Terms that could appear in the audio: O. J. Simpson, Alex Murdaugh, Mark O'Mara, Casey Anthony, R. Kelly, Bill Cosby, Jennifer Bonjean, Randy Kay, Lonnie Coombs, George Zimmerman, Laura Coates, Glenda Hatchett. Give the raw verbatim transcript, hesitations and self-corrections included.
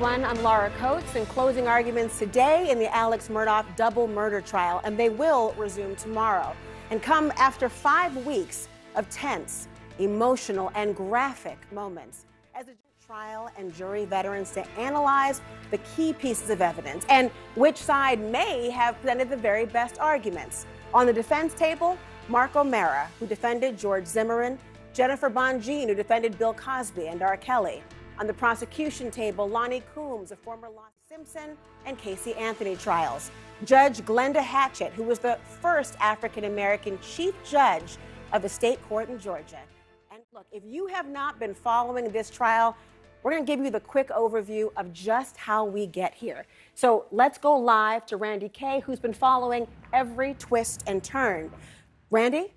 one. I'm Laura Coates, and closing arguments today in the Alex Murdaugh double murder trial, and they will resume tomorrow and come after five weeks of tense, emotional, and graphic moments as a trial and jury veterans to analyze the key pieces of evidence and which side may have presented the very best arguments. On the defense table, Mark O'Mara, who defended George Zimmerman, Jennifer Bonjean, who defended Bill Cosby and R. Kelly. On the prosecution table, Lonnie Coombs, a former Lonnie Simpson and Casey Anthony trials. Judge Glenda Hatchett, who was the first African-American chief judge of a state court in Georgia. And look, if you have not been following this trial, we're going to give you the quick overview of just how we get here. So let's go live to Randy Kay, who's been following every twist and turn. Randy?